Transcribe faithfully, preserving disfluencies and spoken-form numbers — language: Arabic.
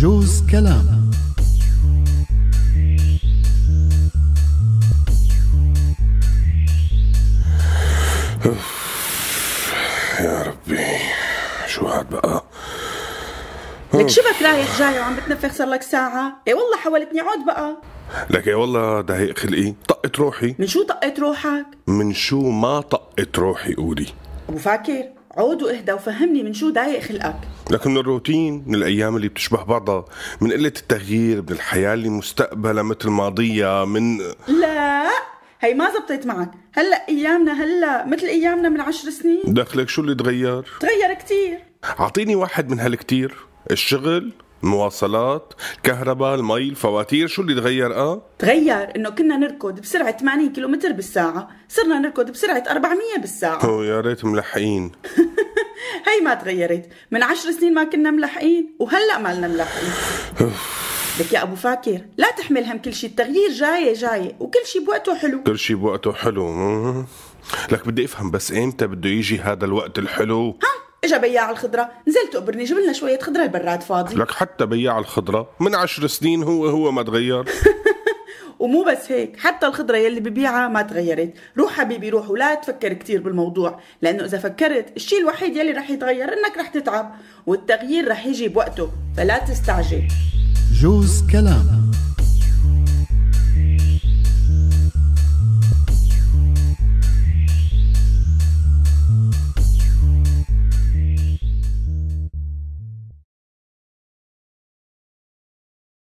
جوز كلام. يا ربي شو هاد بقى؟ لك شبك رايح جاي وعم بتنفخ صار لك ساعة؟ اي والله حاولتني عود بقى. لك اي والله دهيق خلقي، طقت روحي. من شو طقت روحك؟ من شو ما طقت روحي قولي. ابو فاكر عود واهدى وفهمني من شو دايق خلقك. لكن من الروتين، من الايام اللي بتشبه بعضها، من قلة التغيير، من الحياة اللي مستقبلها مثل ماضية، من لا هي ما زبطت معك، هلا ايامنا هلا مثل ايامنا من عشر سنين. دخلك شو اللي تغير؟ تغير كثير. اعطيني واحد من هالكثير، الشغل، المواصلات، الكهرباء، المي، الفواتير، شو اللي تغير؟ اه تغير انه كنا نركض بسرعة ثمانين كيلومتر بالساعة، صرنا نركض بسرعة أربعمية بالساعة. اوه يا ريت ملحقين. هي ما تغيرت، من عشر سنين ما كنا ملحقين وهلا مالنا ملحقين. لك يا ابو فاكر لا تحمل هم كل شيء، التغيير جاي جاي وكل شيء بوقته حلو. كل شيء بوقته حلو. لك بدي افهم بس امتى بده يجي هذا الوقت الحلو؟ ها اجا بياع الخضرة، نزلت قبرني جيب لنا شوية خضرة، البراد فاضي. لك حتى بياع الخضرة من عشر سنين هو هو ما تغير. ومو بس هيك، حتى الخضرة يلي ببيعها ما تغيرت. روح حبيبي روح ولا تفكر كثير بالموضوع، لأنه إذا فكرت الشيء الوحيد يلي رح يتغير إنك رح تتعب، والتغيير رح يجي بوقته، فلا تستعجل. جوز كلام.